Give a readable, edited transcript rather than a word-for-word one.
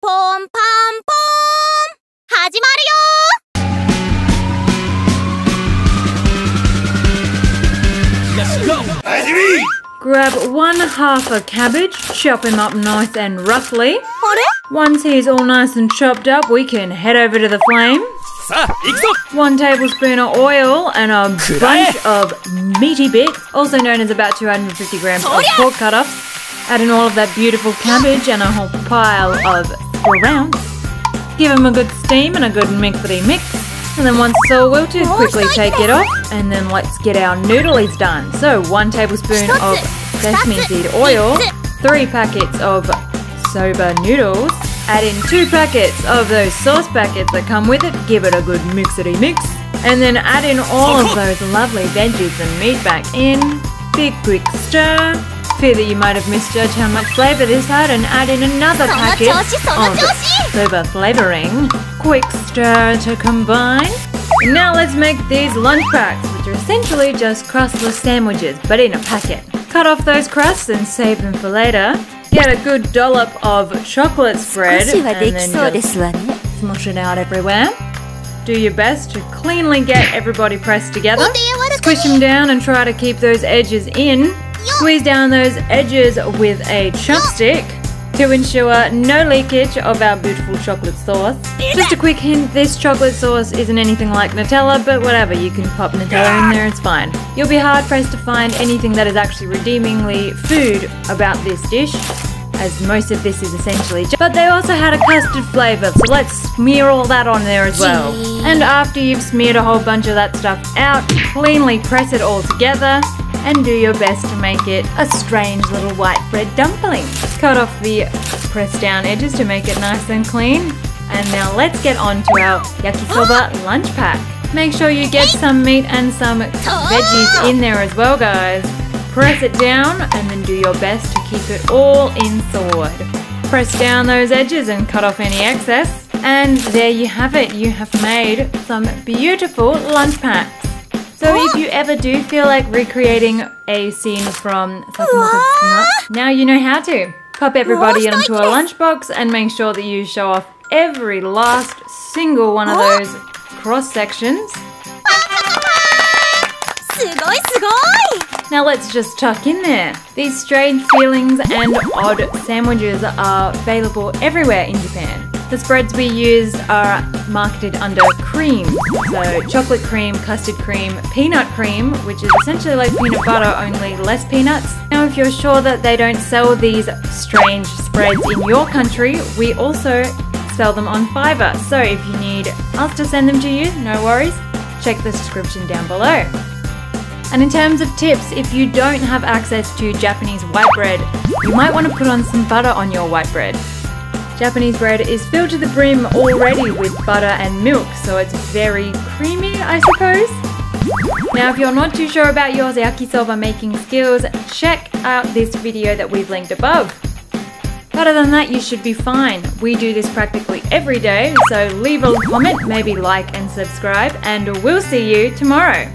ポンパンポーン始まるよGrab one half a cabbage, chop him up nice and roughly. Once he's all nice and chopped up, we can head over to the flame. さあ、行くぞ! 1 tablespoon of oil and a bunch of meaty bits, also known as about 250 grams of pork cut-offs. Add in all of that beautiful cabbage and a whole pile of grounds. Give him a good steam and a good mixity mix. And then once it's all wilted, quickly take it off. And then let's get our noodles done. So 1 tablespoon of sesame seed oil, 3 packets of soba noodles. Add in 2 packets of those sauce packets that come with it. Give it a good mixity mix. And then add in all of those lovely veggies and meat back in. Big quick stir. Fear that you might have misjudged how much flavour this had and add in another packet of soba flavouring. Quick stir to combine. Now let's make these lunch packs, which are essentially just crustless sandwiches, but in a packet. Cut off those crusts and save them for later. Get a good dollop of chocolate spread and then just smush it out everywhere. Do your best to cleanly get everybody pressed together. Squish them down and try to keep those edges in. Squeeze down those edges with a chopstick to ensure no leakage of our beautiful chocolate sauce. Just a quick hint, this chocolate sauce isn't anything like Nutella, but whatever, you can pop Nutella in there, it's fine. You'll be hard-pressed to find anything that is actually redeemingly food about this dish, as most of this is essentially but they also had a custard flavour, so let's smear all that on there as well. And after you've smeared a whole bunch of that stuff out, cleanly press it all together and do your best to make it a strange little white bread dumpling. Cut off the pressed down edges to make it nice and clean. And now let's get on to our yakisoba lunch pack. Make sure you get some meat and some veggies in there as well, guys. Press it down and then do your best to keep it all inside. Press down those edges and cut off any excess. And there you have it. You have made some beautiful lunch packs. So if you ever do feel like recreating a scene from Sakamoto's Nut, now you know how to. Pop everybody onto a lunchbox and make sure that you show off every last single one of those cross sections. Now let's just tuck in there. These strange feelings and odd sandwiches are available everywhere in Japan. The spreads we use are marketed under cream, so chocolate cream, custard cream, peanut cream, which is essentially like peanut butter, only less peanuts. Now if you're sure that they don't sell these strange spreads in your country, we also sell them on Fiverr. So if you need us to send them to you, no worries, check the description down below. And in terms of tips, if you don't have access to Japanese white bread, you might want to put on some butter on your white bread. Japanese bread is filled to the brim already with butter and milk, so it's very creamy, I suppose. Now, if you're not too sure about your yakisoba making skills, check out this video that we've linked above. Other than that, you should be fine. We do this practically every day, so leave a comment, maybe like and subscribe, and we'll see you tomorrow.